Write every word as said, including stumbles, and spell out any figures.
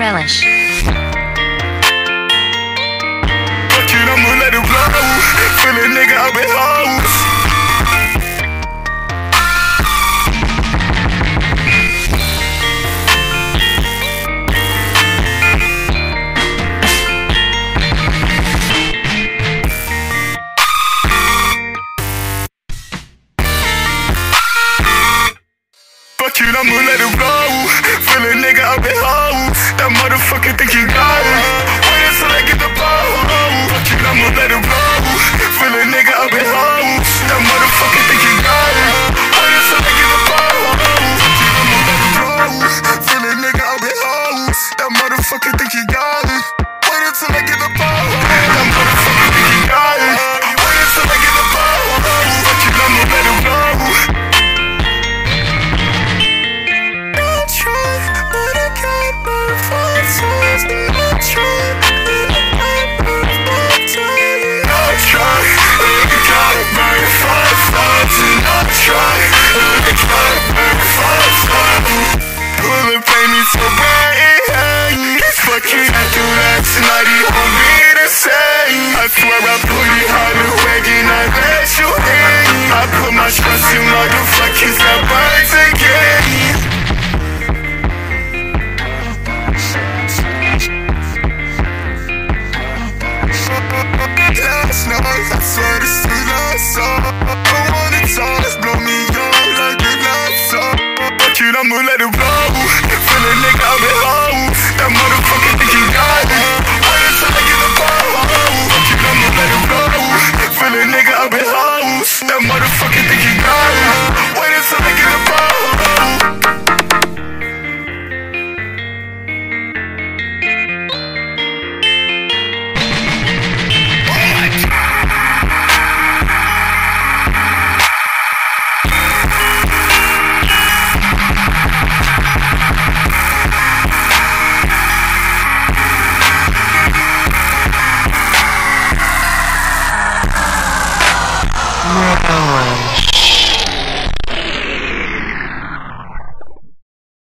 relish. I'ma let it blow. Feel a nigga up in hoes. That motherfucker think he got it. Wait until I get the ball. Fuck it, I'ma let it blow. Feel a nigga up in hoes. That motherfucker think he got it. Wait until I get the ball. Fuck it, I'ma let it blow. Feel a nigga up in hoes. That motherfucker think he got it. Wait until I get the ball. That motherfucker think he got it. Wait until I get the ball. Fuck it, I'ma let it blow. Oh,